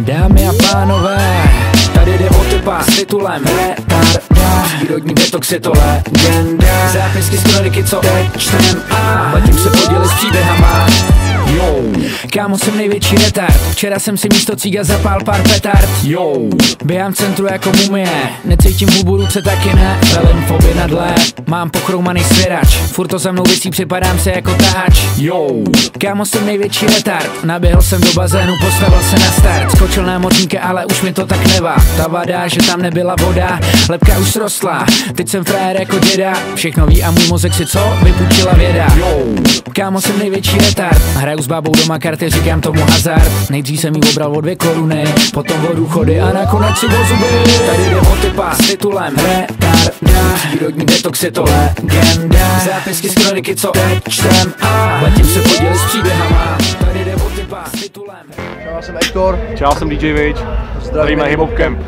Dámy a pánové, tady jde o typa s titulem retarda. Přírodní detox je to legenda. Zápisky z kroniky, co teď čtem a letím se podělit s příběhama. Yo. Kámo, jsem největší retard. Včera jsem si místo cíga zapál pár petard. Yo. Běhám v centru jako mumie. Necítím hubu, ruce taky ne. Velím foby na dle. Mám pochroumaný svěrač. Furt to za mnou visí, připadám se jako tahač. Yo. Kámo, jsem největší retard. Naběhl jsem do bazénu, postavil se na start. Skočil na mořníka, ale už mi to tak nevá. Ta vada, že tam nebyla voda. Lebka už srostla, teď jsem frajer jako děda. Všechno ví a můj mozek si co? Vypůjčila věda. Yo. Kámo, jsem největší retard. Hraju s babou doma karty, říkám tomu hazard. Nejdřív jsem jí obral o 2 koruny, potom o důchody a nakonec si o zuby. Tady jde o typa s titulem retarda. Přírodní detox je to legenda. Zápisky z kroniky, co teď čtem a letím se podělit s příběhama. Tady jde o typa s titulem. Čau, jsem Hector. Čau, jsem DJ Wich. Zdravíme Hip Hop Kemp.